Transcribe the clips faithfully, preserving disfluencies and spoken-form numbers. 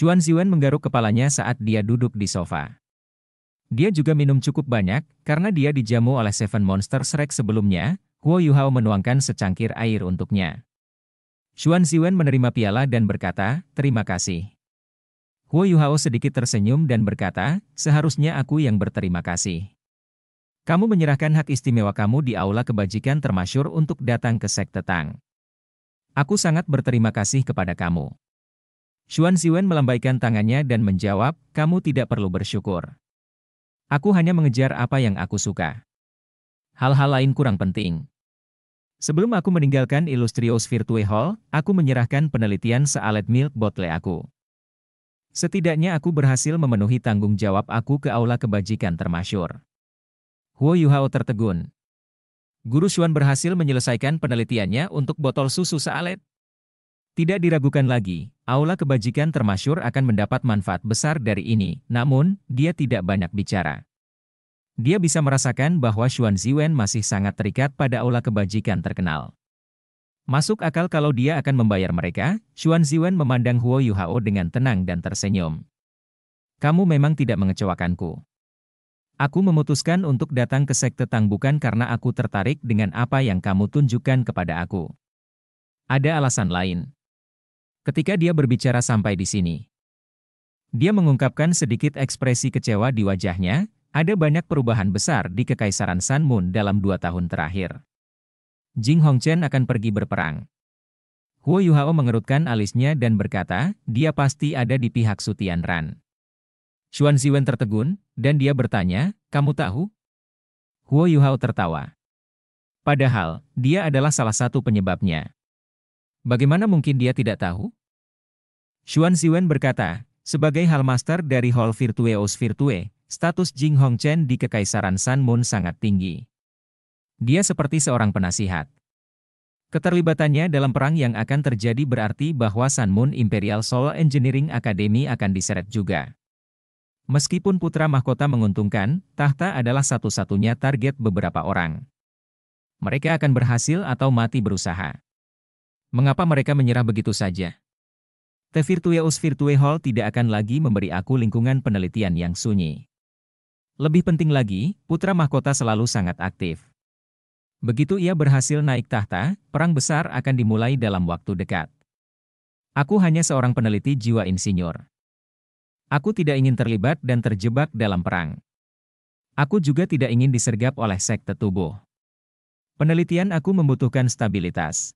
Xuan Ziwen menggaruk kepalanya saat dia duduk di sofa. Dia juga minum cukup banyak, karena dia dijamu oleh Seven Monster Shrek sebelumnya. Huo Yuhao menuangkan secangkir air untuknya. Xuan Ziwen menerima piala dan berkata, "Terima kasih." Huo Yuhao sedikit tersenyum dan berkata, "Seharusnya aku yang berterima kasih. Kamu menyerahkan hak istimewa kamu di aula kebajikan termasyur untuk datang ke Sekte Tang. Aku sangat berterima kasih kepada kamu." Xuan Ziwen melambaikan tangannya dan menjawab, "Kamu tidak perlu bersyukur. Aku hanya mengejar apa yang aku suka. Hal-hal lain kurang penting. Sebelum aku meninggalkan Illustrious Virtue Hall, aku menyerahkan penelitian Saalet milk bottle aku. Setidaknya aku berhasil memenuhi tanggung jawab aku ke aula kebajikan termasyur." Huo Yuhao tertegun. Guru Xuan berhasil menyelesaikan penelitiannya untuk botol susu Saalet. Tidak diragukan lagi, aula kebajikan termasyur akan mendapat manfaat besar dari ini, namun dia tidak banyak bicara. Dia bisa merasakan bahwa Xuan Ziwen masih sangat terikat pada aula kebajikan terkenal. Masuk akal kalau dia akan membayar mereka. Xuan Ziwen memandang Huo Yuhao dengan tenang dan tersenyum. "Kamu memang tidak mengecewakanku. Aku memutuskan untuk datang ke Sekte Tang bukan karena aku tertarik dengan apa yang kamu tunjukkan kepada aku. Ada alasan lain." Ketika dia berbicara sampai di sini, dia mengungkapkan sedikit ekspresi kecewa di wajahnya. Ada banyak perubahan besar di Kekaisaran Sanmun dalam dua tahun terakhir. Jing Hongchen akan pergi berperang. Huo Yuhao mengerutkan alisnya dan berkata, "Dia pasti ada di pihak Su Tianran." Xuan Ziwen tertegun, dan dia bertanya, "Kamu tahu?" Huo Yuhao tertawa. Padahal, dia adalah salah satu penyebabnya. Bagaimana mungkin dia tidak tahu? Xuan Ziwen berkata, "Sebagai Hall Master dari Hall Virtueos Virtue, status Jing Hongchen di Kekaisaran Sanmun sangat tinggi. Dia seperti seorang penasihat. Keterlibatannya dalam perang yang akan terjadi berarti bahwa Sanmun Imperial Solar Engineering Academy akan diseret juga. Meskipun putra mahkota menguntungkan, tahta adalah satu-satunya target beberapa orang. Mereka akan berhasil atau mati berusaha. Mengapa mereka menyerah begitu saja? The Virtueus Virtue Hall tidak akan lagi memberi aku lingkungan penelitian yang sunyi. Lebih penting lagi, putra mahkota selalu sangat aktif. Begitu ia berhasil naik tahta, perang besar akan dimulai dalam waktu dekat. Aku hanya seorang peneliti jiwa insinyur. Aku tidak ingin terlibat dan terjebak dalam perang. Aku juga tidak ingin disergap oleh sekte tubuh. Penelitian aku membutuhkan stabilitas.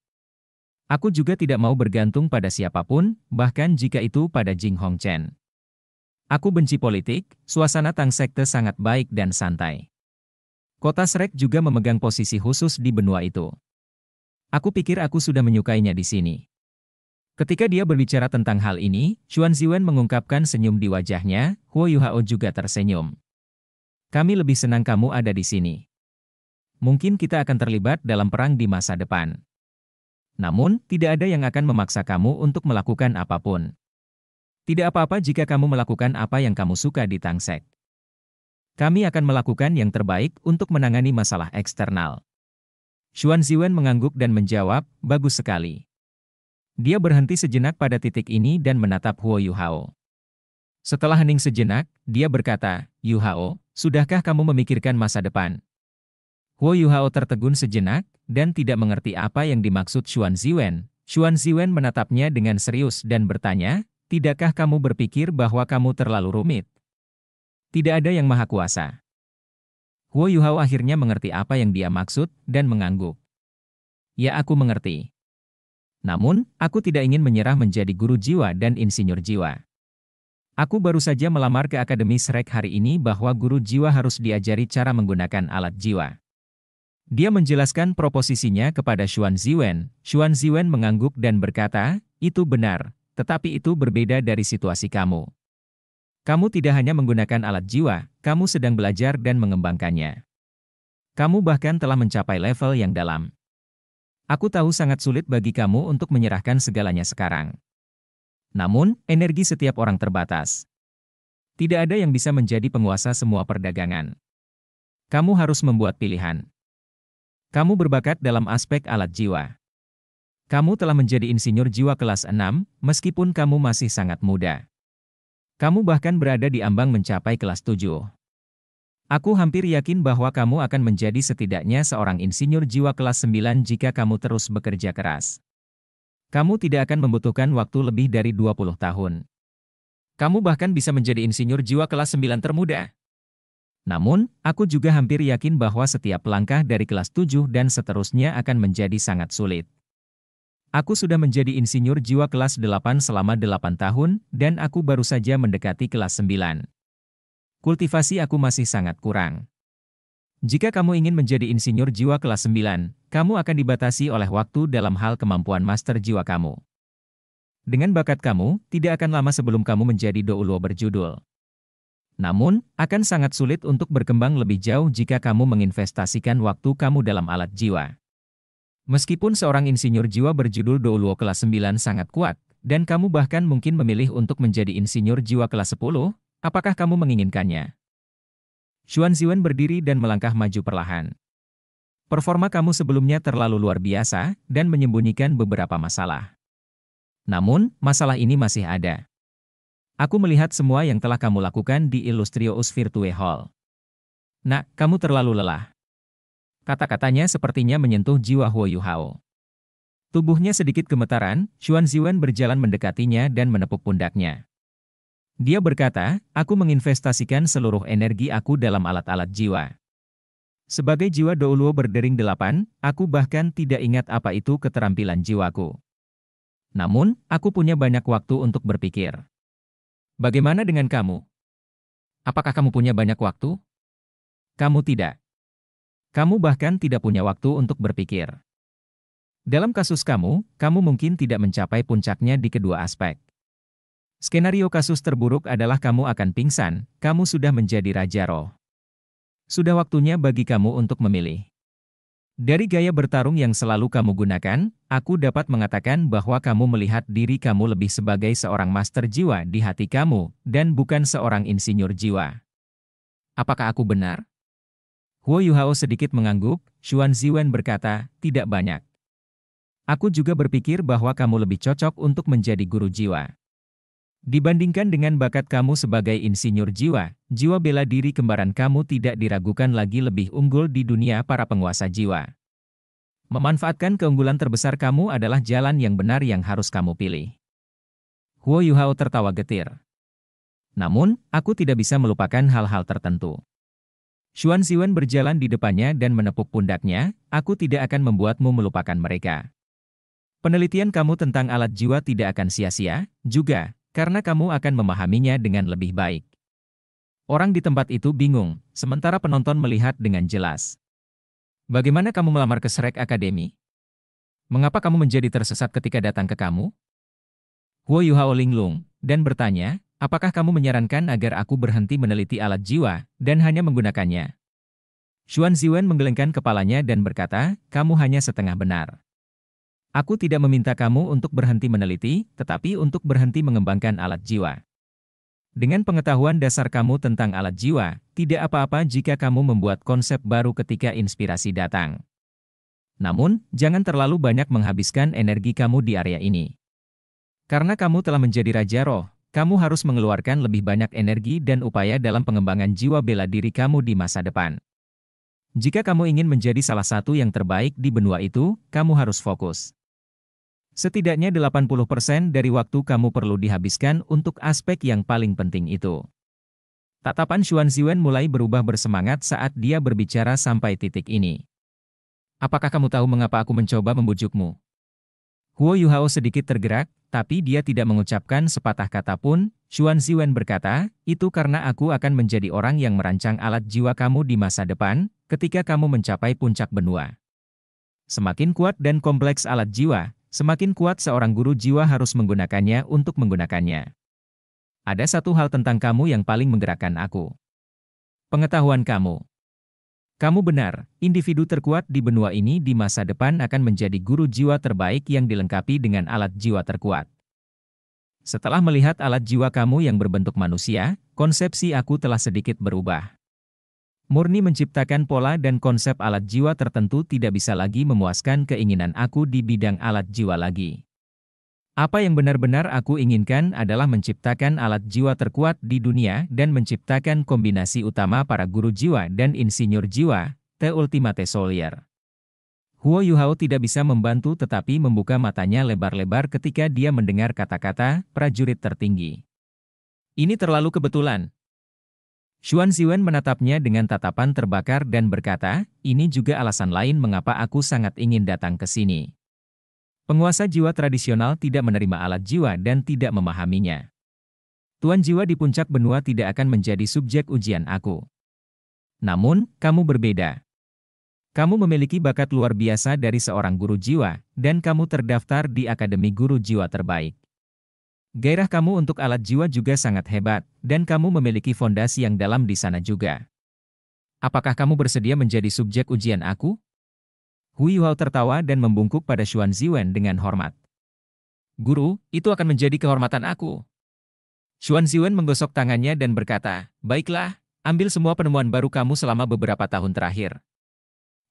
Aku juga tidak mau bergantung pada siapapun, bahkan jika itu pada Jing Hongchen. Aku benci politik, suasana Tang Sekte sangat baik dan santai. Kota Shrek juga memegang posisi khusus di benua itu. Aku pikir aku sudah menyukainya di sini." Ketika dia berbicara tentang hal ini, Xuan Ziwen mengungkapkan senyum di wajahnya. Huo Yuhao juga tersenyum. "Kami lebih senang kamu ada di sini. Mungkin kita akan terlibat dalam perang di masa depan. Namun, tidak ada yang akan memaksa kamu untuk melakukan apapun. Tidak apa-apa jika kamu melakukan apa yang kamu suka di Tang Sect. Kami akan melakukan yang terbaik untuk menangani masalah eksternal." Xuan Ziwen mengangguk dan menjawab, "Bagus sekali." Dia berhenti sejenak pada titik ini dan menatap Huo Yuhao. Setelah hening sejenak, dia berkata, "Yuhao, sudahkah kamu memikirkan masa depan?" Huo Yuhao tertegun sejenak dan tidak mengerti apa yang dimaksud Xuan Ziwen. Xuan Ziwen menatapnya dengan serius dan bertanya, "Tidakkah kamu berpikir bahwa kamu terlalu rumit? Tidak ada yang maha kuasa." Huo Yuhao akhirnya mengerti apa yang dia maksud dan mengangguk. "Ya, aku mengerti. Namun, aku tidak ingin menyerah menjadi guru jiwa dan insinyur jiwa. Aku baru saja melamar ke Akademi Shrek hari ini bahwa guru jiwa harus diajari cara menggunakan alat jiwa." Dia menjelaskan proposisinya kepada Xuan Ziwen. Xuan Ziwen mengangguk dan berkata, "Itu benar, tetapi itu berbeda dari situasi kamu. Kamu tidak hanya menggunakan alat jiwa, kamu sedang belajar dan mengembangkannya. Kamu bahkan telah mencapai level yang dalam. Aku tahu sangat sulit bagi kamu untuk menyerahkan segalanya sekarang. Namun, energi setiap orang terbatas. Tidak ada yang bisa menjadi penguasa semua perdagangan. Kamu harus membuat pilihan. Kamu berbakat dalam aspek alat jiwa. Kamu telah menjadi insinyur jiwa kelas enam, meskipun kamu masih sangat muda. Kamu bahkan berada di ambang mencapai kelas tujuh. Aku hampir yakin bahwa kamu akan menjadi setidaknya seorang insinyur jiwa kelas sembilan jika kamu terus bekerja keras. Kamu tidak akan membutuhkan waktu lebih dari dua puluh tahun. Kamu bahkan bisa menjadi insinyur jiwa kelas sembilan termuda. Namun, aku juga hampir yakin bahwa setiap langkah dari kelas tujuh dan seterusnya akan menjadi sangat sulit. Aku sudah menjadi insinyur jiwa kelas delapan selama delapan tahun, dan aku baru saja mendekati kelas sembilan. Kultivasi aku masih sangat kurang. Jika kamu ingin menjadi insinyur jiwa kelas sembilan, kamu akan dibatasi oleh waktu dalam hal kemampuan master jiwa kamu. Dengan bakat kamu, tidak akan lama sebelum kamu menjadi douluo berjudul. Namun, akan sangat sulit untuk berkembang lebih jauh jika kamu menginvestasikan waktu kamu dalam alat jiwa. Meskipun seorang insinyur jiwa berjudul douluo kelas sembilan sangat kuat, dan kamu bahkan mungkin memilih untuk menjadi insinyur jiwa kelas sepuluh, apakah kamu menginginkannya? Xuan Ziwen berdiri dan melangkah maju perlahan. Performa kamu sebelumnya terlalu luar biasa dan menyembunyikan beberapa masalah. Namun, masalah ini masih ada. Aku melihat semua yang telah kamu lakukan di Illustrious Virtue Hall. Nak, kamu terlalu lelah. Kata-katanya sepertinya menyentuh jiwa Huo Yuhao. Tubuhnya sedikit gemetaran, Xuan Ziwen berjalan mendekatinya dan menepuk pundaknya. Dia berkata, aku menginvestasikan seluruh energi aku dalam alat-alat jiwa. Sebagai jiwa douluo berdering delapan, aku bahkan tidak ingat apa itu keterampilan jiwaku. Namun, aku punya banyak waktu untuk berpikir. Bagaimana dengan kamu? Apakah kamu punya banyak waktu? Kamu tidak. Kamu bahkan tidak punya waktu untuk berpikir. Dalam kasus kamu, kamu mungkin tidak mencapai puncaknya di kedua aspek. Skenario kasus terburuk adalah kamu akan pingsan, kamu sudah menjadi raja roh. Sudah waktunya bagi kamu untuk memilih. Dari gaya bertarung yang selalu kamu gunakan, aku dapat mengatakan bahwa kamu melihat diri kamu lebih sebagai seorang master jiwa di hati kamu, dan bukan seorang insinyur jiwa. Apakah aku benar? Huo Yuhao sedikit mengangguk, Xuan Ziwen berkata, tidak banyak. Aku juga berpikir bahwa kamu lebih cocok untuk menjadi guru jiwa. Dibandingkan dengan bakat kamu sebagai insinyur jiwa, jiwa bela diri kembaran kamu tidak diragukan lagi lebih unggul di dunia para penguasa jiwa. Memanfaatkan keunggulan terbesar kamu adalah jalan yang benar yang harus kamu pilih. Huo Yuhao tertawa getir. Namun, aku tidak bisa melupakan hal-hal tertentu. Xuan Ziwen berjalan di depannya dan menepuk pundaknya, aku tidak akan membuatmu melupakan mereka. Penelitian kamu tentang alat jiwa tidak akan sia-sia, juga. Karena kamu akan memahaminya dengan lebih baik. Orang di tempat itu bingung, sementara penonton melihat dengan jelas. Bagaimana kamu melamar ke Shrek Academy? Mengapa kamu menjadi tersesat ketika datang ke kamu? Huo Yuhao linglung, dan bertanya, apakah kamu menyarankan agar aku berhenti meneliti alat jiwa, dan hanya menggunakannya? Xuan Ziwen menggelengkan kepalanya dan berkata, kamu hanya setengah benar. Aku tidak meminta kamu untuk berhenti meneliti, tetapi untuk berhenti mengembangkan alat jiwa. Dengan pengetahuan dasar kamu tentang alat jiwa, tidak apa-apa jika kamu membuat konsep baru ketika inspirasi datang. Namun, jangan terlalu banyak menghabiskan energi kamu di area ini. Karena kamu telah menjadi raja roh, kamu harus mengeluarkan lebih banyak energi dan upaya dalam pengembangan jiwa bela diri kamu di masa depan. Jika kamu ingin menjadi salah satu yang terbaik di benua itu, kamu harus fokus. Setidaknya delapan puluh persen dari waktu kamu perlu dihabiskan untuk aspek yang paling penting itu. Tatapan Xuan Ziwen mulai berubah bersemangat saat dia berbicara sampai titik ini. Apakah kamu tahu mengapa aku mencoba membujukmu? Huo Yuhao sedikit tergerak, tapi dia tidak mengucapkan sepatah kata pun. Xuan Ziwen berkata, itu karena aku akan menjadi orang yang merancang alat jiwa kamu di masa depan, ketika kamu mencapai puncak benua. Semakin kuat dan kompleks alat jiwa, semakin kuat seorang guru jiwa harus menggunakannya untuk menggunakannya. Ada satu hal tentang kamu yang paling menggerakkan aku. Pengetahuan kamu. Kamu benar, individu terkuat di benua ini di masa depan akan menjadi guru jiwa terbaik yang dilengkapi dengan alat jiwa terkuat. Setelah melihat alat jiwa kamu yang berbentuk manusia, konsepsi aku telah sedikit berubah. Murni menciptakan pola dan konsep alat jiwa tertentu tidak bisa lagi memuaskan keinginan aku di bidang alat jiwa lagi. Apa yang benar-benar aku inginkan adalah menciptakan alat jiwa terkuat di dunia dan menciptakan kombinasi utama para guru jiwa dan insinyur jiwa, The Ultimate Solier. Huo Yuhao tidak bisa membantu tetapi membuka matanya lebar-lebar ketika dia mendengar kata-kata prajurit tertinggi. Ini terlalu kebetulan. Xuan Ziwen menatapnya dengan tatapan terbakar dan berkata, ini juga alasan lain mengapa aku sangat ingin datang ke sini. Penguasa jiwa tradisional tidak menerima alat jiwa dan tidak memahaminya. Tuan jiwa di puncak benua tidak akan menjadi subjek ujian aku. Namun, kamu berbeda. Kamu memiliki bakat luar biasa dari seorang guru jiwa, dan kamu terdaftar di Akademi Guru Jiwa Terbaik. Gairah kamu untuk alat jiwa juga sangat hebat, dan kamu memiliki fondasi yang dalam di sana juga. Apakah kamu bersedia menjadi subjek ujian aku? Huo Yuhao tertawa dan membungkuk pada Xuan Ziwen dengan hormat. Guru, itu akan menjadi kehormatan aku. Xuan Ziwen menggosok tangannya dan berkata, baiklah, ambil semua penemuan baru kamu selama beberapa tahun terakhir.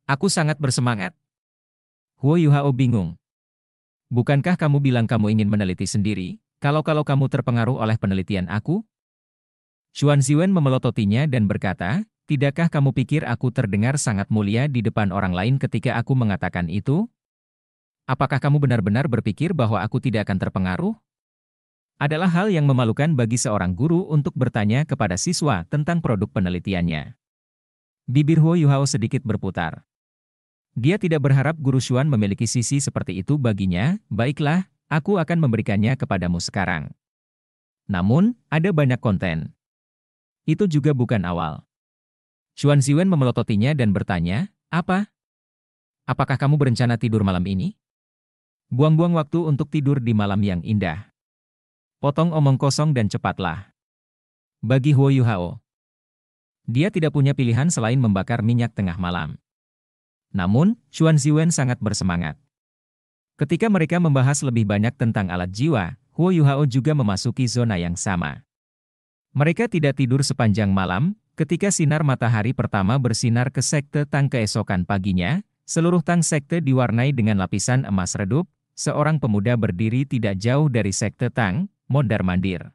Aku sangat bersemangat. Huo Yuhao bingung. Bukankah kamu bilang kamu ingin meneliti sendiri, kalau-kalau kamu terpengaruh oleh penelitian aku? Xuan Ziwen memelototinya dan berkata, tidakkah kamu pikir aku terdengar sangat mulia di depan orang lain ketika aku mengatakan itu? Apakah kamu benar-benar berpikir bahwa aku tidak akan terpengaruh? Adalah hal yang memalukan bagi seorang guru untuk bertanya kepada siswa tentang produk penelitiannya. Bibir Huo Yuhao sedikit berputar. Dia tidak berharap guru Xuan memiliki sisi seperti itu baginya, baiklah, aku akan memberikannya kepadamu sekarang. Namun, ada banyak konten. Itu juga bukan awal. Xuan Ziwen memelototinya dan bertanya, apa? Apakah kamu berencana tidur malam ini? Buang-buang waktu untuk tidur di malam yang indah. Potong omong kosong dan cepatlah. Bagi Huo Yuhao, dia tidak punya pilihan selain membakar minyak tengah malam. Namun, Xuan Ziwen sangat bersemangat. Ketika mereka membahas lebih banyak tentang alat jiwa, Huo Yuhao juga memasuki zona yang sama. Mereka tidak tidur sepanjang malam. Ketika sinar matahari pertama bersinar ke sekte Tang keesokan paginya, seluruh Tang sekte diwarnai dengan lapisan emas redup, seorang pemuda berdiri tidak jauh dari sekte Tang, mondar-mandir.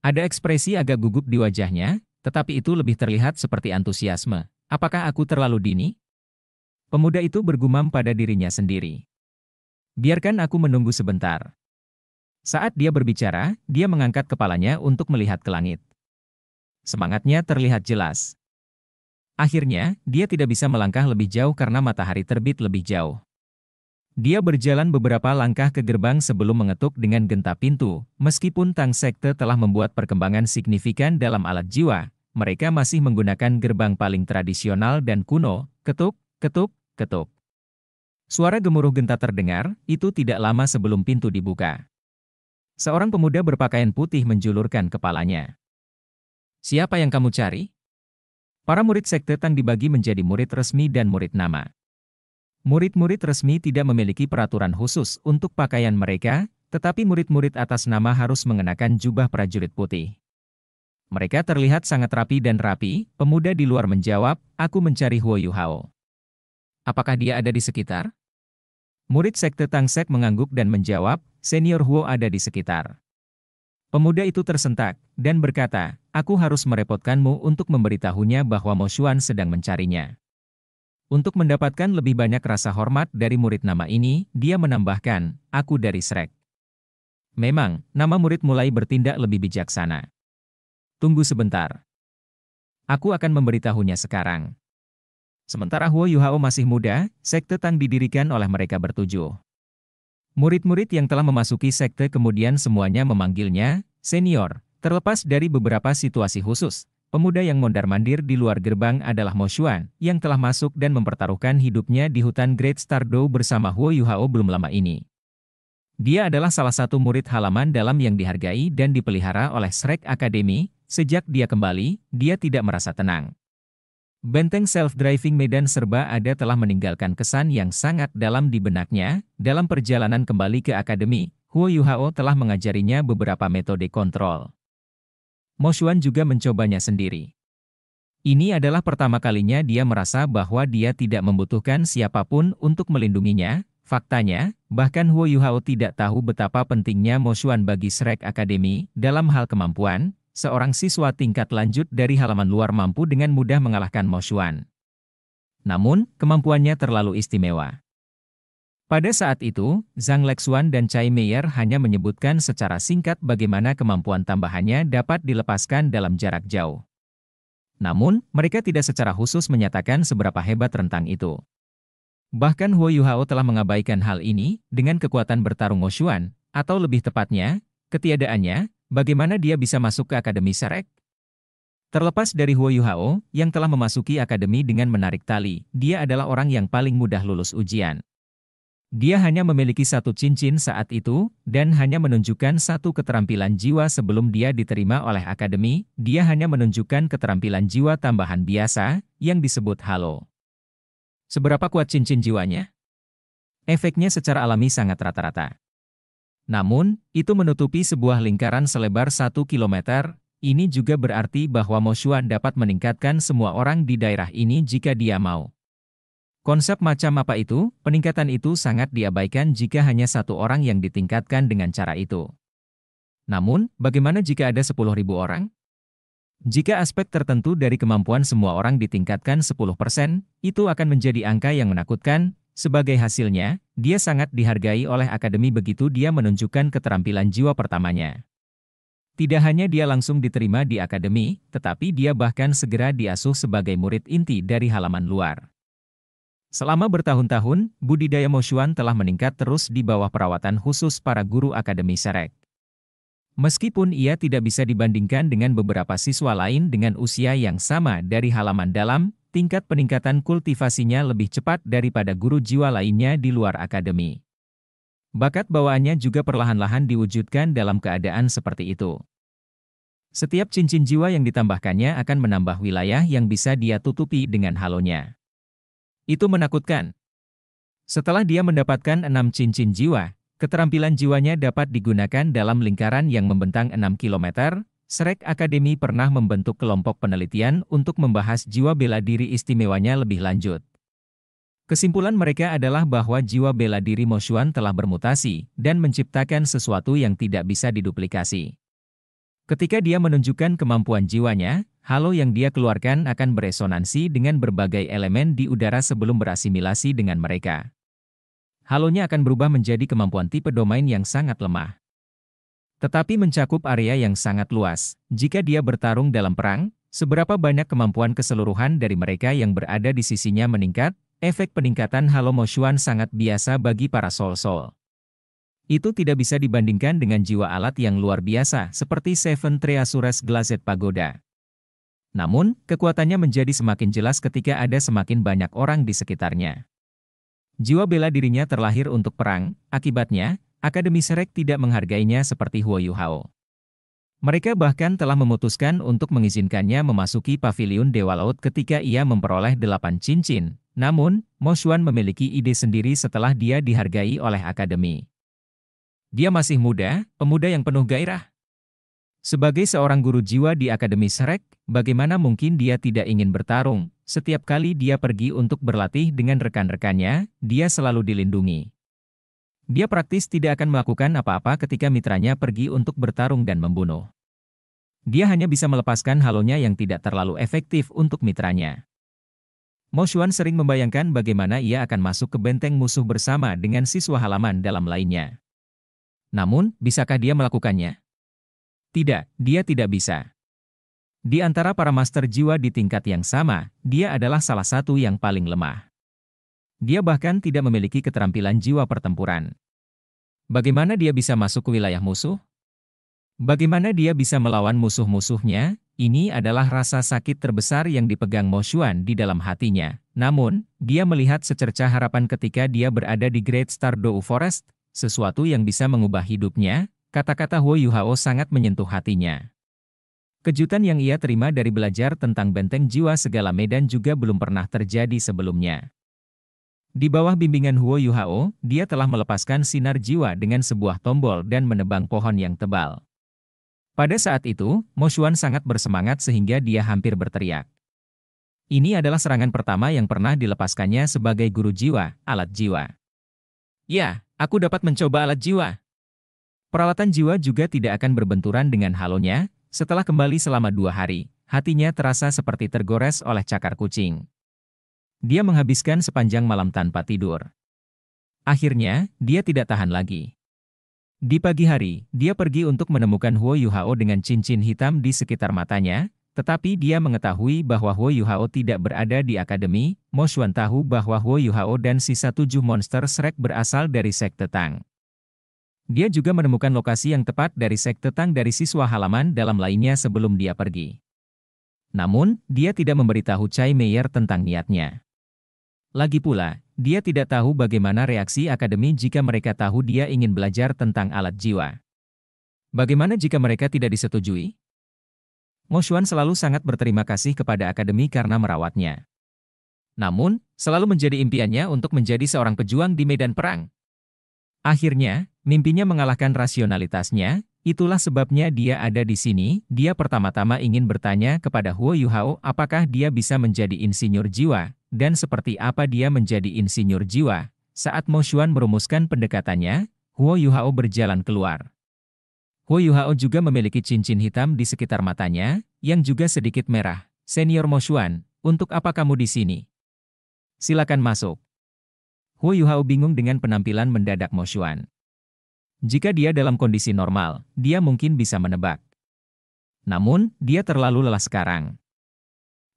Ada ekspresi agak gugup di wajahnya, tetapi itu lebih terlihat seperti antusiasme. Apakah aku terlalu dini? Pemuda itu bergumam pada dirinya sendiri. Biarkan aku menunggu sebentar. Saat dia berbicara, dia mengangkat kepalanya untuk melihat ke langit. Semangatnya terlihat jelas. Akhirnya, dia tidak bisa melangkah lebih jauh karena matahari terbit lebih jauh. Dia berjalan beberapa langkah ke gerbang sebelum mengetuk dengan genta pintu. Meskipun Tang Sekte telah membuat perkembangan signifikan dalam alat jiwa, mereka masih menggunakan gerbang paling tradisional dan kuno, ketuk, ketuk, ketuk. Suara gemuruh genta terdengar, itu tidak lama sebelum pintu dibuka. Seorang pemuda berpakaian putih menjulurkan kepalanya. Siapa yang kamu cari? Para murid sekte Tang dibagi menjadi murid resmi dan murid nama. Murid-murid resmi tidak memiliki peraturan khusus untuk pakaian mereka, tetapi murid-murid atas nama harus mengenakan jubah prajurit putih. Mereka terlihat sangat rapi dan rapi. Pemuda di luar menjawab, aku mencari Huo Yuhao. Apakah dia ada di sekitar? Murid sekte Tang Sek mengangguk dan menjawab, senior Huo ada di sekitar. Pemuda itu tersentak dan berkata, aku harus merepotkanmu untuk memberitahunya bahwa Mo Xuan sedang mencarinya. Untuk mendapatkan lebih banyak rasa hormat dari murid nama ini, dia menambahkan, aku dari Shrek. Memang, nama murid mulai bertindak lebih bijaksana. Tunggu sebentar. Aku akan memberitahunya sekarang. Sementara Huo Yuhao masih muda, sekte Tang didirikan oleh mereka bertujuh. Murid-murid yang telah memasuki sekte kemudian semuanya memanggilnya, senior. Terlepas dari beberapa situasi khusus, pemuda yang mondar-mandir di luar gerbang adalah Mo Xuan, yang telah masuk dan mempertaruhkan hidupnya di hutan Great Stardew bersama Huo Yuhao belum lama ini. Dia adalah salah satu murid halaman dalam yang dihargai dan dipelihara oleh Shrek Academy. Sejak dia kembali, dia tidak merasa tenang. Benteng self-driving Medan Serba Ada telah meninggalkan kesan yang sangat dalam di benaknya. Dalam perjalanan kembali ke akademi, Huo Yuhao telah mengajarinya beberapa metode kontrol. Mo Xuan juga mencobanya sendiri. Ini adalah pertama kalinya dia merasa bahwa dia tidak membutuhkan siapapun untuk melindunginya. Faktanya, bahkan Huo Yuhao tidak tahu betapa pentingnya Mo Xuan bagi Shrek Academy. Dalam hal kemampuan, seorang siswa tingkat lanjut dari halaman luar mampu dengan mudah mengalahkan Mo Xuan. Namun, kemampuannya terlalu istimewa. Pada saat itu, Zhang Lexuan dan Cai Meier hanya menyebutkan secara singkat bagaimana kemampuan tambahannya dapat dilepaskan dalam jarak jauh. Namun, mereka tidak secara khusus menyatakan seberapa hebat rentang itu. Bahkan Huo Yuhao telah mengabaikan hal ini dengan kekuatan bertarung Mo Xuan, atau lebih tepatnya, ketiadaannya, bagaimana dia bisa masuk ke Akademi Shrek. Terlepas dari Huo Yuhao yang telah memasuki akademi dengan menarik tali, dia adalah orang yang paling mudah lulus ujian. Dia hanya memiliki satu cincin saat itu, dan hanya menunjukkan satu keterampilan jiwa sebelum dia diterima oleh akademi. Dia hanya menunjukkan keterampilan jiwa tambahan biasa, yang disebut halo. Seberapa kuat cincin jiwanya? Efeknya secara alami sangat rata-rata. Namun, itu menutupi sebuah lingkaran selebar satu kilometer. Ini juga berarti bahwa Mo Xuan dapat meningkatkan semua orang di daerah ini jika dia mau. Konsep macam apa itu? Peningkatan itu sangat diabaikan jika hanya satu orang yang ditingkatkan dengan cara itu. Namun, bagaimana jika ada sepuluh ribu orang? Jika aspek tertentu dari kemampuan semua orang ditingkatkan sepuluh persen, itu akan menjadi angka yang menakutkan. Sebagai hasilnya, dia sangat dihargai oleh akademi begitu dia menunjukkan keterampilan jiwa pertamanya. Tidak hanya dia langsung diterima di akademi, tetapi dia bahkan segera diasuh sebagai murid inti dari halaman luar. Selama bertahun-tahun, budidaya Mo Xuan telah meningkat terus di bawah perawatan khusus para guru Akademi Shrek. Meskipun ia tidak bisa dibandingkan dengan beberapa siswa lain dengan usia yang sama dari halaman dalam, tingkat peningkatan kultivasinya lebih cepat daripada guru jiwa lainnya di luar akademi. Bakat bawaannya juga perlahan-lahan diwujudkan dalam keadaan seperti itu. Setiap cincin jiwa yang ditambahkannya akan menambah wilayah yang bisa dia tutupi dengan halonya. Itu menakutkan. Setelah dia mendapatkan enam cincin jiwa, keterampilan jiwanya dapat digunakan dalam lingkaran yang membentang enam kilometer. Shrek Academy pernah membentuk kelompok penelitian untuk membahas jiwa bela diri istimewanya lebih lanjut. Kesimpulan mereka adalah bahwa jiwa bela diri Mo Xuan telah bermutasi dan menciptakan sesuatu yang tidak bisa diduplikasi. Ketika dia menunjukkan kemampuan jiwanya, halo yang dia keluarkan akan beresonansi dengan berbagai elemen di udara sebelum berasimilasi dengan mereka. Halonya akan berubah menjadi kemampuan tipe domain yang sangat lemah. Tetapi mencakup area yang sangat luas. Jika dia bertarung dalam perang, seberapa banyak kemampuan keseluruhan dari mereka yang berada di sisinya meningkat, efek peningkatan halo Mo Xuan sangat biasa bagi para soul-soul. Itu tidak bisa dibandingkan dengan jiwa alat yang luar biasa seperti Seven Treasures Glazed Pagoda. Namun, kekuatannya menjadi semakin jelas ketika ada semakin banyak orang di sekitarnya. Jiwa bela dirinya terlahir untuk perang, akibatnya, Akademi Shrek tidak menghargainya seperti Huo Yuhao. Mereka bahkan telah memutuskan untuk mengizinkannya memasuki Pavilion Dewa Laut ketika ia memperoleh delapan cincin. Namun, Mo Xuan memiliki ide sendiri setelah dia dihargai oleh Akademi. Dia masih muda, pemuda yang penuh gairah. Sebagai seorang guru jiwa di Akademi Shrek, bagaimana mungkin dia tidak ingin bertarung? Setiap kali dia pergi untuk berlatih dengan rekan-rekannya, dia selalu dilindungi. Dia praktis tidak akan melakukan apa-apa ketika mitranya pergi untuk bertarung dan membunuh. Dia hanya bisa melepaskan halonya yang tidak terlalu efektif untuk mitranya. Mo Xuan sering membayangkan bagaimana ia akan masuk ke benteng musuh bersama dengan siswa halaman dalam lainnya. Namun, bisakah dia melakukannya? Tidak, dia tidak bisa. Di antara para master jiwa di tingkat yang sama, dia adalah salah satu yang paling lemah. Dia bahkan tidak memiliki keterampilan jiwa pertempuran. Bagaimana dia bisa masuk ke wilayah musuh? Bagaimana dia bisa melawan musuh-musuhnya? Ini adalah rasa sakit terbesar yang dipegang Mo Xuan di dalam hatinya. Namun, dia melihat secercah harapan ketika dia berada di Great Stardew Forest, sesuatu yang bisa mengubah hidupnya. Kata-kata Huo Yuhao sangat menyentuh hatinya. Kejutan yang ia terima dari belajar tentang benteng jiwa segala medan juga belum pernah terjadi sebelumnya. Di bawah bimbingan Huo Yuhao, dia telah melepaskan sinar jiwa dengan sebuah tombol dan menebang pohon yang tebal. Pada saat itu, Mo Xuan sangat bersemangat sehingga dia hampir berteriak. Ini adalah serangan pertama yang pernah dilepaskannya sebagai guru jiwa, alat jiwa. Ya, aku dapat mencoba alat jiwa. Peralatan jiwa juga tidak akan berbenturan dengan halonya. Setelah kembali selama dua hari, hatinya terasa seperti tergores oleh cakar kucing. Dia menghabiskan sepanjang malam tanpa tidur. Akhirnya, dia tidak tahan lagi. Di pagi hari, dia pergi untuk menemukan Huo Yuhao dengan cincin hitam di sekitar matanya, tetapi dia mengetahui bahwa Huo Yuhao tidak berada di akademi. Mo Xuan tahu bahwa Huo Yuhao dan sisa tujuh monster Shrek berasal dari sekte Tang. Dia juga menemukan lokasi yang tepat dari sekte Tang dari siswa halaman dalam lainnya sebelum dia pergi. Namun, dia tidak memberitahu Cai Meier tentang niatnya. Lagi pula, dia tidak tahu bagaimana reaksi akademi jika mereka tahu dia ingin belajar tentang alat jiwa. Bagaimana jika mereka tidak disetujui? Mo Xuan selalu sangat berterima kasih kepada akademi karena merawatnya. Namun, selalu menjadi impiannya untuk menjadi seorang pejuang di medan perang. Akhirnya, mimpinya mengalahkan rasionalitasnya. Itulah sebabnya dia ada di sini. Dia pertama-tama ingin bertanya kepada Huo Yuhao apakah dia bisa menjadi insinyur jiwa, dan seperti apa dia menjadi insinyur jiwa. Saat Mo Xuan merumuskan pendekatannya, Huo Yuhao berjalan keluar. Huo Yuhao juga memiliki cincin hitam di sekitar matanya, yang juga sedikit merah. Senior Mo Xuan, untuk apa kamu di sini? Silakan masuk. Huo Yuhao bingung dengan penampilan mendadak Mo Xuan. Jika dia dalam kondisi normal, dia mungkin bisa menebak. Namun, dia terlalu lelah sekarang.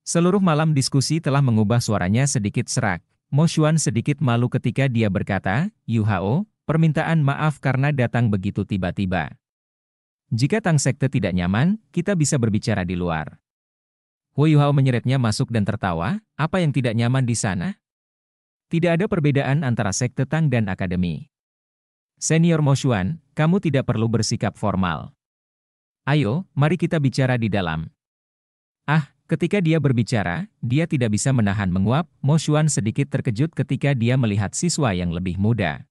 Seluruh malam diskusi telah mengubah suaranya sedikit serak. Mo Xuan sedikit malu ketika dia berkata, Yuhao, permintaan maaf karena datang begitu tiba-tiba. Jika Tang Sekte tidak nyaman, kita bisa berbicara di luar. Huo Yuhao menyeretnya masuk dan tertawa, apa yang tidak nyaman di sana? Tidak ada perbedaan antara Sekte Tang dan Akademi. Senior Mo Xuan, kamu tidak perlu bersikap formal. Ayo, mari kita bicara di dalam. Ah, ketika dia berbicara, dia tidak bisa menahan menguap. Mo Xuan sedikit terkejut ketika dia melihat siswa yang lebih muda.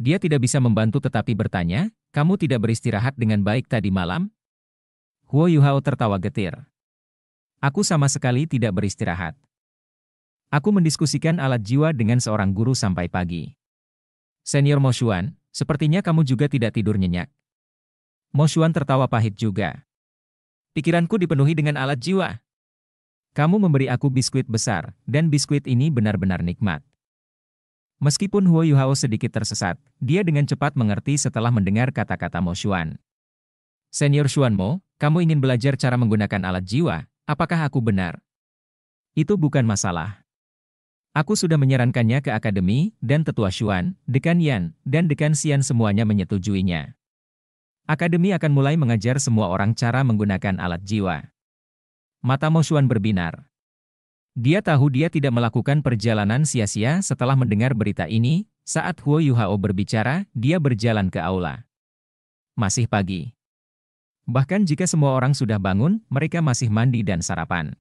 Dia tidak bisa membantu tetapi bertanya, kamu tidak beristirahat dengan baik tadi malam? Huo Yuhao tertawa getir. Aku sama sekali tidak beristirahat. Aku mendiskusikan alat jiwa dengan seorang guru sampai pagi. Senior Mo Xuan, sepertinya kamu juga tidak tidur nyenyak. Mo Xuan tertawa pahit juga. Pikiranku dipenuhi dengan alat jiwa. Kamu memberi aku biskuit besar, dan biskuit ini benar-benar nikmat. Meskipun Huo Yuhao sedikit tersesat, dia dengan cepat mengerti setelah mendengar kata-kata Mo Xuan. Senior Xuan Mo, kamu ingin belajar cara menggunakan alat jiwa, apakah aku benar? Itu bukan masalah. Aku sudah menyarankannya ke akademi, dan Tetua Xuan, Dekan Yan, dan Dekan Xian semuanya menyetujuinya. Akademi akan mulai mengajar semua orang cara menggunakan alat jiwa. Mata Mo Xuan berbinar. Dia tahu dia tidak melakukan perjalanan sia-sia setelah mendengar berita ini. Saat Huo Yuhao berbicara, dia berjalan ke aula. Masih pagi. Bahkan jika semua orang sudah bangun, mereka masih mandi dan sarapan.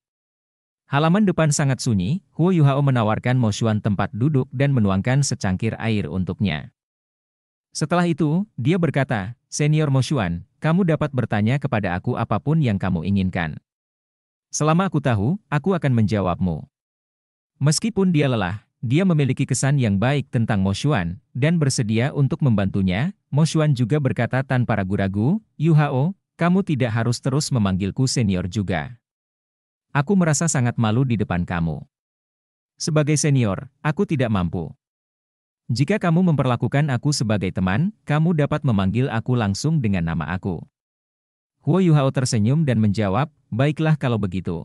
Halaman depan sangat sunyi, Huo Yuhao menawarkan Mo Xuan tempat duduk dan menuangkan secangkir air untuknya. Setelah itu, dia berkata, Senior Mo Xuan, kamu dapat bertanya kepada aku apapun yang kamu inginkan. Selama aku tahu, aku akan menjawabmu. Meskipun dia lelah, dia memiliki kesan yang baik tentang Mo Xuan, dan bersedia untuk membantunya. Mo Xuan juga berkata tanpa ragu-ragu, Yuhao, kamu tidak harus terus memanggilku senior juga. Aku merasa sangat malu di depan kamu. Sebagai senior, aku tidak mampu. Jika kamu memperlakukan aku sebagai teman, kamu dapat memanggil aku langsung dengan nama aku. Huo Yuhao tersenyum dan menjawab, baiklah kalau begitu.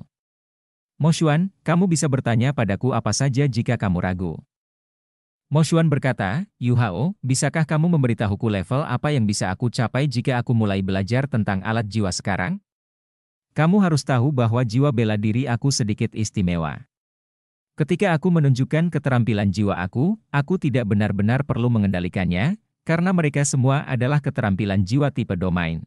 Mo Xuan, kamu bisa bertanya padaku apa saja jika kamu ragu. Mo Xuan berkata, Yuhao, bisakah kamu memberitahuku level apa yang bisa aku capai jika aku mulai belajar tentang alat jiwa sekarang? Kamu harus tahu bahwa jiwa bela diri aku sedikit istimewa. Ketika aku menunjukkan keterampilan jiwa aku, aku tidak benar-benar perlu mengendalikannya, karena mereka semua adalah keterampilan jiwa tipe domain.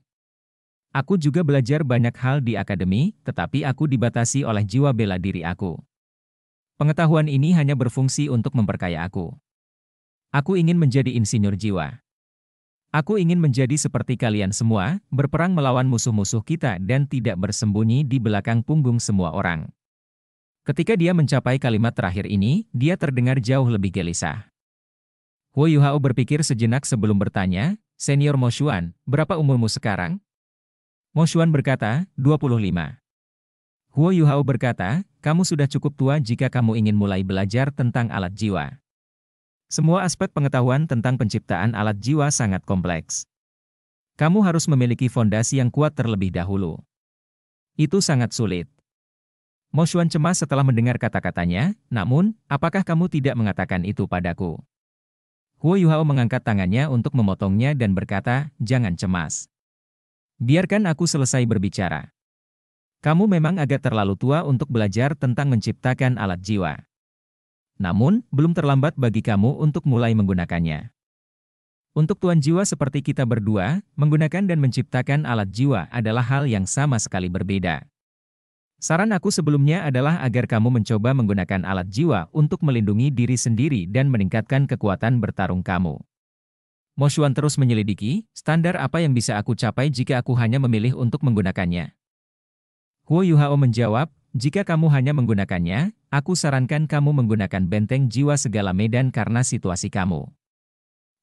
Aku juga belajar banyak hal di akademi, tetapi aku dibatasi oleh jiwa bela diri aku. Pengetahuan ini hanya berfungsi untuk memperkaya aku. Aku ingin menjadi insinyur jiwa. Aku ingin menjadi seperti kalian semua, berperang melawan musuh-musuh kita dan tidak bersembunyi di belakang punggung semua orang. Ketika dia mencapai kalimat terakhir ini, dia terdengar jauh lebih gelisah. Huo Yuhao berpikir sejenak sebelum bertanya, "Senior Mo Xuan, berapa umurmu sekarang?" Mo Xuan berkata, dua puluh lima. Huo Yuhao berkata, "Kamu sudah cukup tua jika kamu ingin mulai belajar tentang alat jiwa." Semua aspek pengetahuan tentang penciptaan alat jiwa sangat kompleks. Kamu harus memiliki fondasi yang kuat terlebih dahulu. Itu sangat sulit. Mo Xuan cemas setelah mendengar kata-katanya, "Namun, apakah kamu tidak mengatakan itu padaku?" Huo Yuhao mengangkat tangannya untuk memotongnya dan berkata, "Jangan cemas. Biarkan aku selesai berbicara. Kamu memang agak terlalu tua untuk belajar tentang menciptakan alat jiwa. Namun, belum terlambat bagi kamu untuk mulai menggunakannya. Untuk tuan jiwa seperti kita berdua, menggunakan dan menciptakan alat jiwa adalah hal yang sama sekali berbeda. Saran aku sebelumnya adalah agar kamu mencoba menggunakan alat jiwa untuk melindungi diri sendiri dan meningkatkan kekuatan bertarung kamu." Mo Xuan terus menyelidiki, standar apa yang bisa aku capai jika aku hanya memilih untuk menggunakannya. Huo Yuhao menjawab, "Jika kamu hanya menggunakannya, aku sarankan kamu menggunakan benteng jiwa segala medan karena situasi kamu.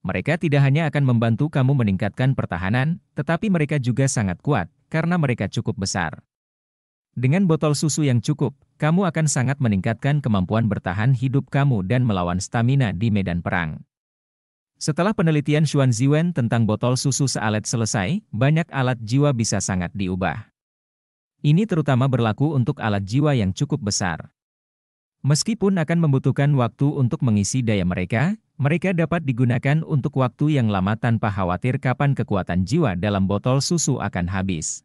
Mereka tidak hanya akan membantu kamu meningkatkan pertahanan, tetapi mereka juga sangat kuat, karena mereka cukup besar. Dengan botol susu yang cukup, kamu akan sangat meningkatkan kemampuan bertahan hidup kamu dan melawan stamina di medan perang." Setelah penelitian Xuan Ziwen tentang botol susu Saalet selesai, banyak alat jiwa bisa sangat diubah. Ini terutama berlaku untuk alat jiwa yang cukup besar. Meskipun akan membutuhkan waktu untuk mengisi daya mereka, mereka dapat digunakan untuk waktu yang lama tanpa khawatir kapan kekuatan jiwa dalam botol susu akan habis.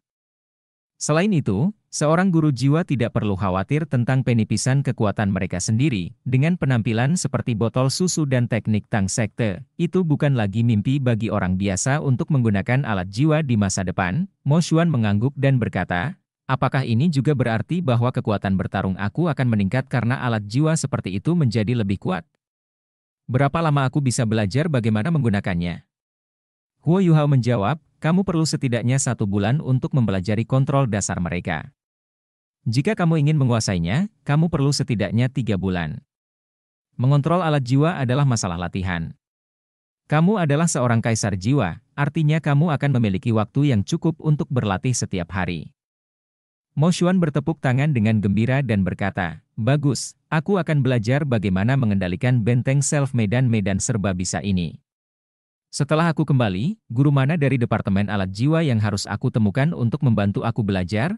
Selain itu, seorang guru jiwa tidak perlu khawatir tentang penipisan kekuatan mereka sendiri. Dengan penampilan seperti botol susu dan teknik Tang Sekte, itu bukan lagi mimpi bagi orang biasa untuk menggunakan alat jiwa di masa depan. Mo Xuan mengangguk dan berkata, "Apakah ini juga berarti bahwa kekuatan bertarung aku akan meningkat karena alat jiwa seperti itu menjadi lebih kuat? Berapa lama aku bisa belajar bagaimana menggunakannya?" Huo Yuhao menjawab, "Kamu perlu setidaknya satu bulan untuk mempelajari kontrol dasar mereka. Jika kamu ingin menguasainya, kamu perlu setidaknya tiga bulan. Mengontrol alat jiwa adalah masalah latihan. Kamu adalah seorang kaisar jiwa, artinya kamu akan memiliki waktu yang cukup untuk berlatih setiap hari." Mo Xuan bertepuk tangan dengan gembira dan berkata, "Bagus, aku akan belajar bagaimana mengendalikan benteng self medan-medan serba bisa ini. Setelah aku kembali, guru mana dari Departemen Alat Jiwa yang harus aku temukan untuk membantu aku belajar?"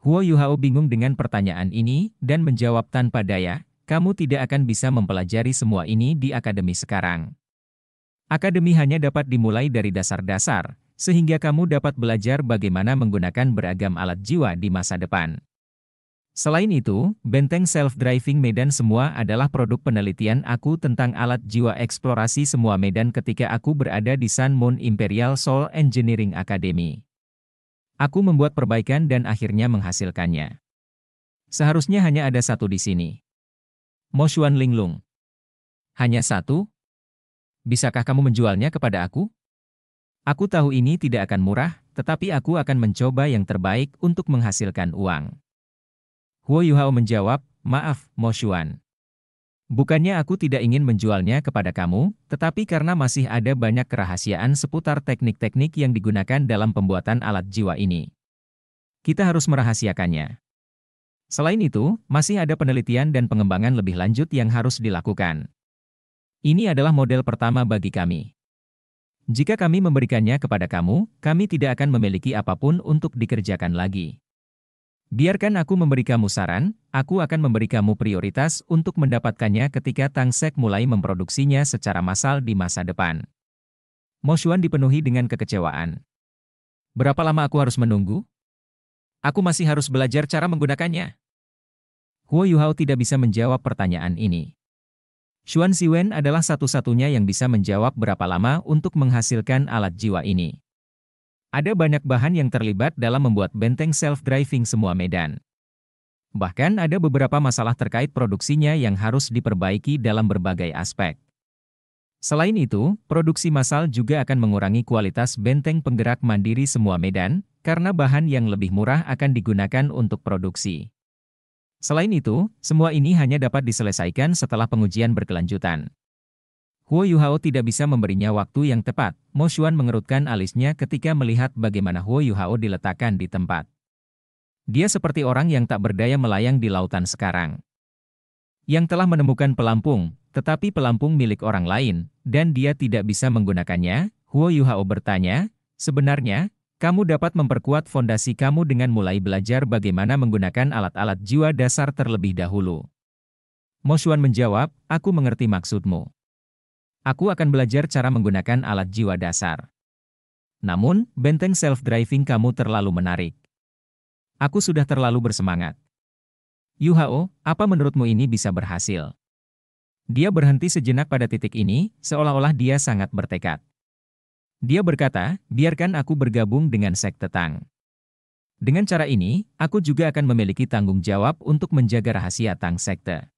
Huo Yuhao bingung dengan pertanyaan ini, dan menjawab tanpa daya, "Kamu tidak akan bisa mempelajari semua ini di akademi sekarang. Akademi hanya dapat dimulai dari dasar-dasar, sehingga kamu dapat belajar bagaimana menggunakan beragam alat jiwa di masa depan. Selain itu, benteng self-driving medan semua adalah produk penelitian aku tentang alat jiwa eksplorasi semua medan ketika aku berada di Sun Moon Imperial Solar Engineering Academy. Aku membuat perbaikan dan akhirnya menghasilkannya. Seharusnya hanya ada satu di sini." Mo Xuan linglung. "Hanya satu? Bisakah kamu menjualnya kepada aku? Aku tahu ini tidak akan murah, tetapi aku akan mencoba yang terbaik untuk menghasilkan uang." Huo Yuhao menjawab, "Maaf, Mo Xuan. Bukannya aku tidak ingin menjualnya kepada kamu, tetapi karena masih ada banyak kerahasiaan seputar teknik-teknik yang digunakan dalam pembuatan alat jiwa ini. Kita harus merahasiakannya. Selain itu, masih ada penelitian dan pengembangan lebih lanjut yang harus dilakukan. Ini adalah model pertama bagi kami. Jika kami memberikannya kepada kamu, kami tidak akan memiliki apapun untuk dikerjakan lagi. Biarkan aku memberi kamu saran, aku akan memberi kamu prioritas untuk mendapatkannya ketika Tang Sect mulai memproduksinya secara massal di masa depan." Mo Xuan dipenuhi dengan kekecewaan. "Berapa lama aku harus menunggu? Aku masih harus belajar cara menggunakannya." Huo Yuhao tidak bisa menjawab pertanyaan ini. Xuan Ziwen adalah satu-satunya yang bisa menjawab berapa lama untuk menghasilkan alat jiwa ini. Ada banyak bahan yang terlibat dalam membuat benteng self-driving semua medan. Bahkan ada beberapa masalah terkait produksinya yang harus diperbaiki dalam berbagai aspek. Selain itu, produksi massal juga akan mengurangi kualitas benteng penggerak mandiri semua medan, karena bahan yang lebih murah akan digunakan untuk produksi. Selain itu, semua ini hanya dapat diselesaikan setelah pengujian berkelanjutan. Huo Yuhao tidak bisa memberinya waktu yang tepat. Mo Xuan mengerutkan alisnya ketika melihat bagaimana Huo Yuhao diletakkan di tempat. Dia seperti orang yang tak berdaya melayang di lautan sekarang. Yang telah menemukan pelampung, tetapi pelampung milik orang lain, dan dia tidak bisa menggunakannya. Huo Yuhao bertanya, sebenarnya, kamu dapat memperkuat fondasi kamu dengan mulai belajar bagaimana menggunakan alat-alat jiwa dasar terlebih dahulu. Mo Xuan menjawab, aku mengerti maksudmu. Aku akan belajar cara menggunakan alat jiwa dasar. Namun, benteng self-driving kamu terlalu menarik. Aku sudah terlalu bersemangat. Yuhao, apa menurutmu ini bisa berhasil? Dia berhenti sejenak pada titik ini, seolah-olah dia sangat bertekad. Dia berkata, biarkan aku bergabung dengan sekte Tang. Dengan cara ini, aku juga akan memiliki tanggung jawab untuk menjaga rahasia Tang Sekte.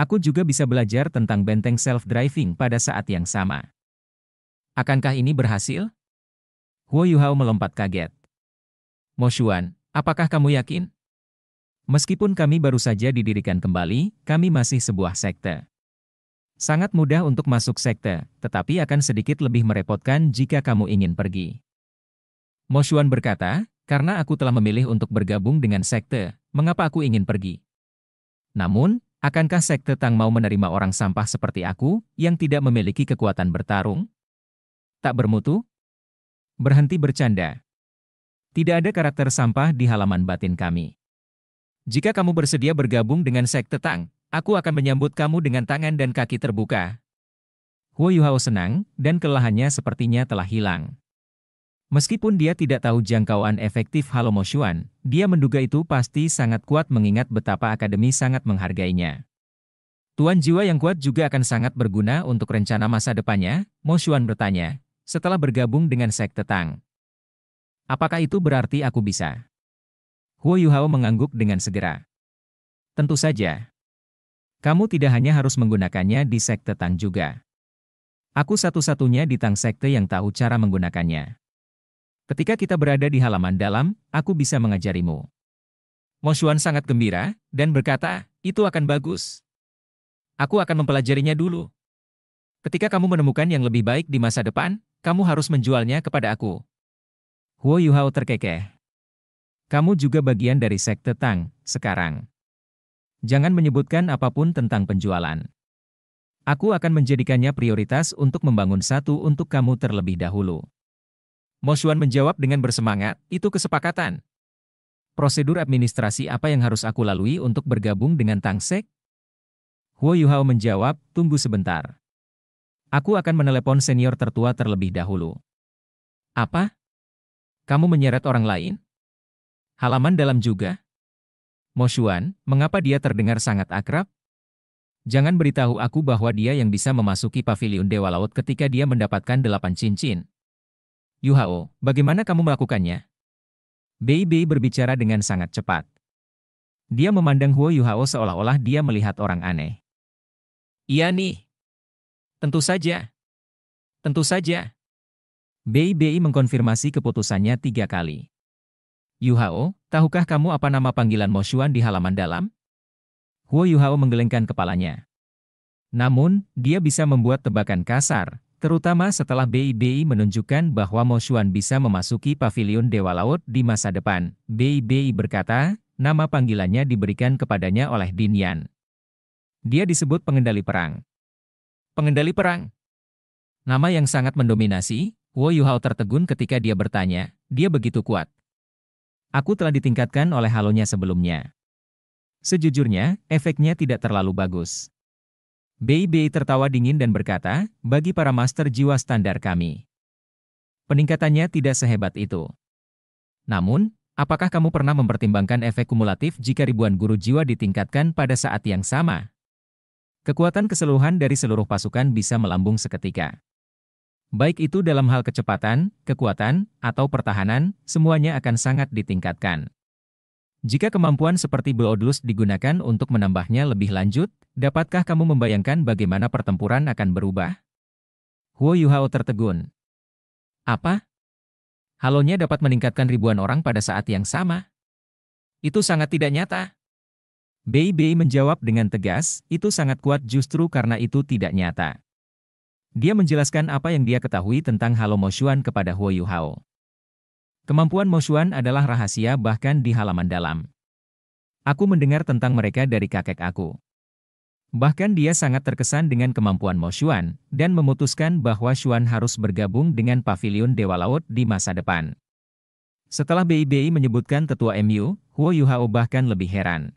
Aku juga bisa belajar tentang benteng self-driving pada saat yang sama. Akankah ini berhasil? Huo Yuhao melompat kaget. Mo Xuan, apakah kamu yakin? Meskipun kami baru saja didirikan kembali, kami masih sebuah sekte. Sangat mudah untuk masuk sekte, tetapi akan sedikit lebih merepotkan jika kamu ingin pergi. Mo Xuan berkata, karena aku telah memilih untuk bergabung dengan sekte, mengapa aku ingin pergi? Namun, akankah sekte Tang mau menerima orang sampah seperti aku, yang tidak memiliki kekuatan bertarung? Tak bermutu? Berhenti bercanda. Tidak ada karakter sampah di halaman batin kami. Jika kamu bersedia bergabung dengan sekte Tang, aku akan menyambut kamu dengan tangan dan kaki terbuka. Huo Yuhao senang, dan kelelahannya sepertinya telah hilang. Meskipun dia tidak tahu jangkauan efektif Halo Mo Xuan, dia menduga itu pasti sangat kuat mengingat betapa akademi sangat menghargainya. Tuan jiwa yang kuat juga akan sangat berguna untuk rencana masa depannya, Mo Xuan bertanya, setelah bergabung dengan sekte Tang. Apakah itu berarti aku bisa? Huo Yuhao mengangguk dengan segera. Tentu saja. Kamu tidak hanya harus menggunakannya di sekte Tang juga. Aku satu-satunya di Tang Sekte yang tahu cara menggunakannya. Ketika kita berada di halaman dalam, aku bisa mengajarimu. Mo Xuan sangat gembira, dan berkata, itu akan bagus. Aku akan mempelajarinya dulu. Ketika kamu menemukan yang lebih baik di masa depan, kamu harus menjualnya kepada aku. Huo Yuhao terkekeh. Kamu juga bagian dari sekte Tang, sekarang. Jangan menyebutkan apapun tentang penjualan. Aku akan menjadikannya prioritas untuk membangun satu untuk kamu terlebih dahulu. Mo Xuan menjawab dengan bersemangat, itu kesepakatan. Prosedur administrasi apa yang harus aku lalui untuk bergabung dengan Tang Sect? Huo Yuhao menjawab, tunggu sebentar. Aku akan menelepon senior tertua terlebih dahulu. Apa? Kamu menyeret orang lain? Halaman dalam juga? Mo Xuan, mengapa dia terdengar sangat akrab? Jangan beritahu aku bahwa dia yang bisa memasuki Pavilion Dewa Laut ketika dia mendapatkan delapan cincin. Yuhao, bagaimana kamu melakukannya? Bei Bei berbicara dengan sangat cepat. Dia memandang Huo Yuhao seolah-olah dia melihat orang aneh. Iya nih. Tentu saja. Tentu saja. Bei Bei mengkonfirmasi keputusannya tiga kali. Yuhao, tahukah kamu apa nama panggilan Mo Xuan di halaman dalam? Huo Yuhao menggelengkan kepalanya. Namun, dia bisa membuat tebakan kasar. Terutama setelah Bei Bei menunjukkan bahwa Mo Xuan bisa memasuki Pavilion Dewa Laut di masa depan. Bei Bei berkata, nama panggilannya diberikan kepadanya oleh Ding Yan. Dia disebut pengendali perang. Pengendali perang? Nama yang sangat mendominasi, Huo Yuhao tertegun ketika dia bertanya, dia begitu kuat. Aku telah ditingkatkan oleh halonya sebelumnya. Sejujurnya, efeknya tidak terlalu bagus. Bei Bei tertawa dingin dan berkata, bagi para master jiwa standar kami, peningkatannya tidak sehebat itu. Namun, apakah kamu pernah mempertimbangkan efek kumulatif jika ribuan guru jiwa ditingkatkan pada saat yang sama? Kekuatan keseluruhan dari seluruh pasukan bisa melambung seketika. Baik itu dalam hal kecepatan, kekuatan, atau pertahanan, semuanya akan sangat ditingkatkan. Jika kemampuan seperti Bloodlust digunakan untuk menambahnya lebih lanjut, dapatkah kamu membayangkan bagaimana pertempuran akan berubah? Huo Yuhao tertegun. Apa? Halonya dapat meningkatkan ribuan orang pada saat yang sama? Itu sangat tidak nyata. Bei Bei menjawab dengan tegas, itu sangat kuat justru karena itu tidak nyata. Dia menjelaskan apa yang dia ketahui tentang Halo Mo Xuan kepada Huo Yuhao. Kemampuan Mo Xuan adalah rahasia bahkan di halaman dalam. Aku mendengar tentang mereka dari kakek aku. Bahkan dia sangat terkesan dengan kemampuan Mo Xuan, dan memutuskan bahwa Xuan harus bergabung dengan Pavilion Dewa Laut di masa depan. Setelah Bei Bei menyebutkan tetua M U, Huo Yuhao bahkan lebih heran.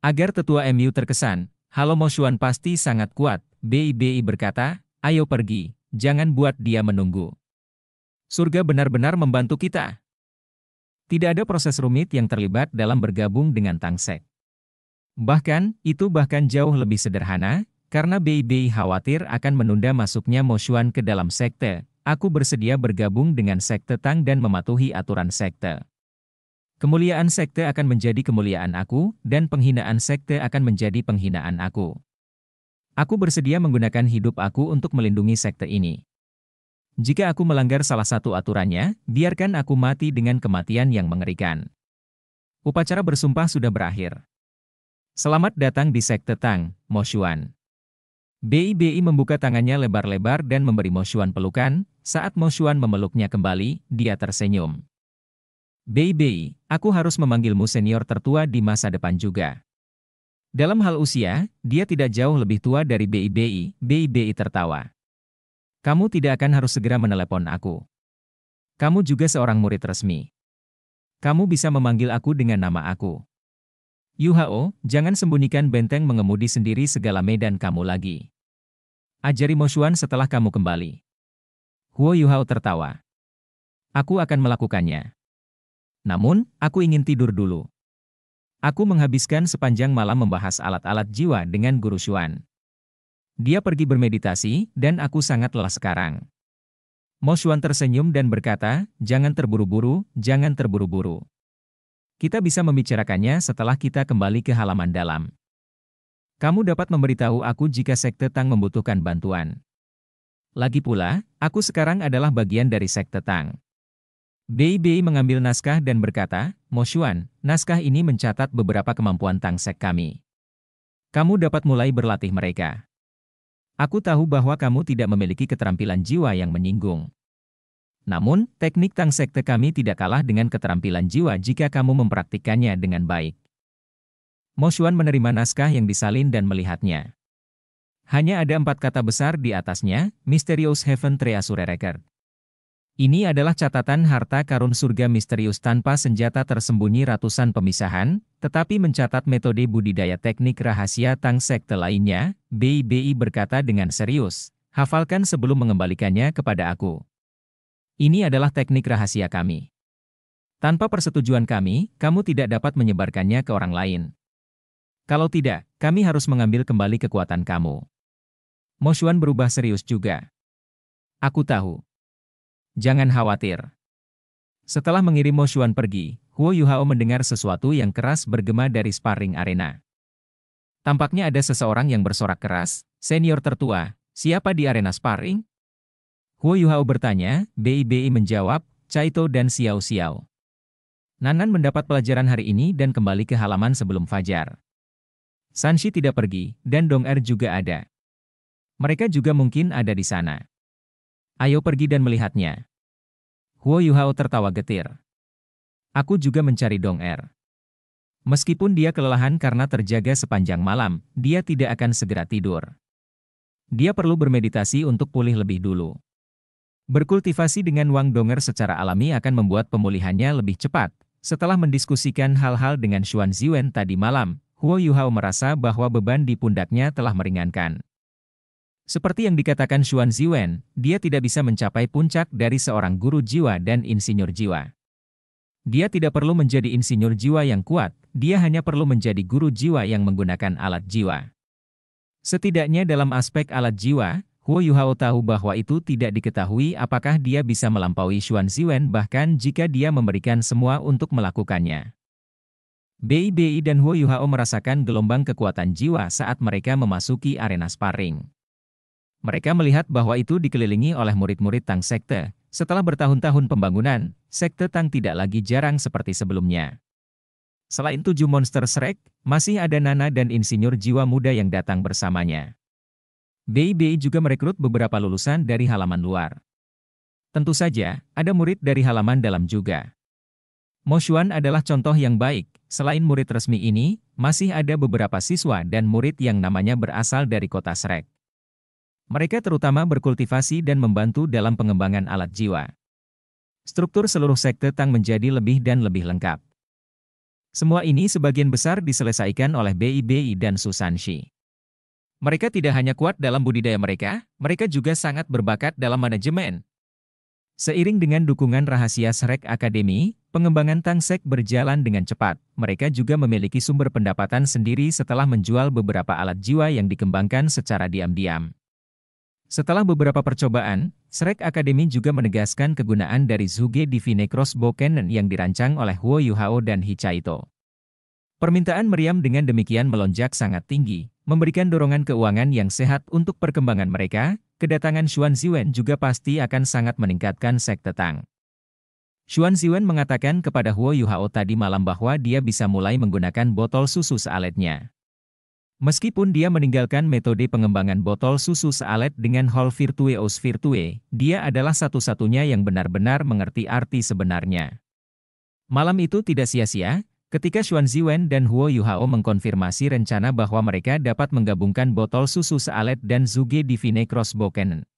Agar tetua M U terkesan, Halo Mo Xuan pasti sangat kuat, Bei Bei berkata, ayo pergi, jangan buat dia menunggu. Surga benar-benar membantu kita. Tidak ada proses rumit yang terlibat dalam bergabung dengan Tang Sect. Bahkan, itu bahkan jauh lebih sederhana, karena Bei Bei khawatir akan menunda masuknya Mo Xuan ke dalam sekte. Aku bersedia bergabung dengan sekte Tang dan mematuhi aturan sekte. Kemuliaan sekte akan menjadi kemuliaan aku, dan penghinaan sekte akan menjadi penghinaan aku. Aku bersedia menggunakan hidup aku untuk melindungi sekte ini. Jika aku melanggar salah satu aturannya, biarkan aku mati dengan kematian yang mengerikan. Upacara bersumpah sudah berakhir. Selamat datang di Sekte Tang, Mo Xuan. Bei Bei membuka tangannya lebar-lebar dan memberi Mo Xuan pelukan. Saat Mo Xuan memeluknya kembali, dia tersenyum. Bei Bei, aku harus memanggilmu senior tertua di masa depan juga. Dalam hal usia, dia tidak jauh lebih tua dari Bei Bei. Bei Bei tertawa. Kamu tidak akan harus segera menelepon aku. Kamu juga seorang murid resmi. Kamu bisa memanggil aku dengan nama aku. Yuhao, jangan sembunyikan benteng mengemudi sendiri segala medan kamu lagi. Ajari Mo Xuan setelah kamu kembali. Huo Yuhao tertawa. Aku akan melakukannya. Namun, aku ingin tidur dulu. Aku menghabiskan sepanjang malam membahas alat-alat jiwa dengan guru Xuan. Dia pergi bermeditasi, dan aku sangat lelah sekarang. Mo Xuan tersenyum dan berkata, jangan terburu-buru, jangan terburu-buru. Kita bisa membicarakannya setelah kita kembali ke halaman dalam. Kamu dapat memberitahu aku jika Sekte Tang membutuhkan bantuan. Lagi pula, aku sekarang adalah bagian dari Sekte Tang. Bei Bei mengambil naskah dan berkata, Mo Xuan, naskah ini mencatat beberapa kemampuan Tang Sek kami. Kamu dapat mulai berlatih mereka. Aku tahu bahwa kamu tidak memiliki keterampilan jiwa yang menyinggung. Namun, teknik Tang Sekte kami tidak kalah dengan keterampilan jiwa jika kamu mempraktikkannya dengan baik. Mo Xuan menerima naskah yang disalin dan melihatnya. Hanya ada empat kata besar di atasnya, Mysterious Heaven Treasure Record. Ini adalah catatan harta karun surga misterius tanpa senjata tersembunyi ratusan pemisahan, tetapi mencatat metode budidaya teknik rahasia Tang Sekte lainnya. Bei Bei berkata dengan serius, hafalkan sebelum mengembalikannya kepada aku. Ini adalah teknik rahasia kami. Tanpa persetujuan kami, kamu tidak dapat menyebarkannya ke orang lain. Kalau tidak, kami harus mengambil kembali kekuatan kamu. Mo Xuan berubah serius juga. Aku tahu. Jangan khawatir. Setelah mengirim Mo Xuan pergi, Huo Yuhao mendengar sesuatu yang keras bergema dari sparring arena. Tampaknya ada seseorang yang bersorak keras, senior tertua, siapa di arena sparring? Huo Yuhao bertanya, Bei Bei menjawab, Cai Tao dan Xiao Xiao. Nanan mendapat pelajaran hari ini dan kembali ke halaman sebelum fajar. Sanshi tidak pergi, dan Dong'er juga ada. Mereka juga mungkin ada di sana. Ayo pergi dan melihatnya. Huo Yuhao tertawa getir. Aku juga mencari Dong'er. Meskipun dia kelelahan karena terjaga sepanjang malam, dia tidak akan segera tidur. Dia perlu bermeditasi untuk pulih lebih dulu. Berkultivasi dengan Wang Dong'er secara alami akan membuat pemulihannya lebih cepat. Setelah mendiskusikan hal-hal dengan Xuan Ziwen tadi malam, Huo Yuhao merasa bahwa beban di pundaknya telah meringankan. Seperti yang dikatakan Xuan Ziwen, dia tidak bisa mencapai puncak dari seorang guru jiwa dan insinyur jiwa. Dia tidak perlu menjadi insinyur jiwa yang kuat, dia hanya perlu menjadi guru jiwa yang menggunakan alat jiwa. Setidaknya dalam aspek alat jiwa, Huo Yuhao tahu bahwa itu tidak diketahui apakah dia bisa melampaui Xuan Ziwen bahkan jika dia memberikan semua untuk melakukannya. Bei Bei dan Huo Yuhao merasakan gelombang kekuatan jiwa saat mereka memasuki arena sparring. Mereka melihat bahwa itu dikelilingi oleh murid-murid Tang Sekte. Setelah bertahun-tahun pembangunan, Sekte Tang tidak lagi jarang seperti sebelumnya. Selain tujuh monster Shrek, masih ada Nana dan insinyur jiwa muda yang datang bersamanya. Bei Bei juga merekrut beberapa lulusan dari halaman luar. Tentu saja, ada murid dari halaman dalam juga. Mo Xuan adalah contoh yang baik, selain murid resmi ini, masih ada beberapa siswa dan murid yang namanya berasal dari kota Shrek. Mereka terutama berkultivasi dan membantu dalam pengembangan alat jiwa. Struktur seluruh sekte Tang menjadi lebih dan lebih lengkap. Semua ini sebagian besar diselesaikan oleh Bei Bei dan Su Sanshi. Mereka tidak hanya kuat dalam budidaya mereka, mereka juga sangat berbakat dalam manajemen. Seiring dengan dukungan rahasia Shrek Academy, pengembangan Tang Sect berjalan dengan cepat. Mereka juga memiliki sumber pendapatan sendiri setelah menjual beberapa alat jiwa yang dikembangkan secara diam-diam. Setelah beberapa percobaan, Shrek Academy juga menegaskan kegunaan dari Zhuge Divine Crossbow Cannon yang dirancang oleh Huo Yuhao dan Hichaito. Permintaan meriam dengan demikian melonjak sangat tinggi, memberikan dorongan keuangan yang sehat untuk perkembangan mereka. Kedatangan Xuan Ziwen juga pasti akan sangat meningkatkan sekte Tang. Xuan Ziwen mengatakan kepada Huo Yuhao tadi malam bahwa dia bisa mulai menggunakan botol susu Saaletnya. Meskipun dia meninggalkan metode pengembangan botol susu Saalet dengan Hall Virtueos Virtue, dia adalah satu-satunya yang benar-benar mengerti arti sebenarnya. Malam itu tidak sia-sia, ketika Xuan Ziwen dan Huo Yuhao mengkonfirmasi rencana bahwa mereka dapat menggabungkan botol susu Saalet dan Zhuge Divine Crossbow Cannon.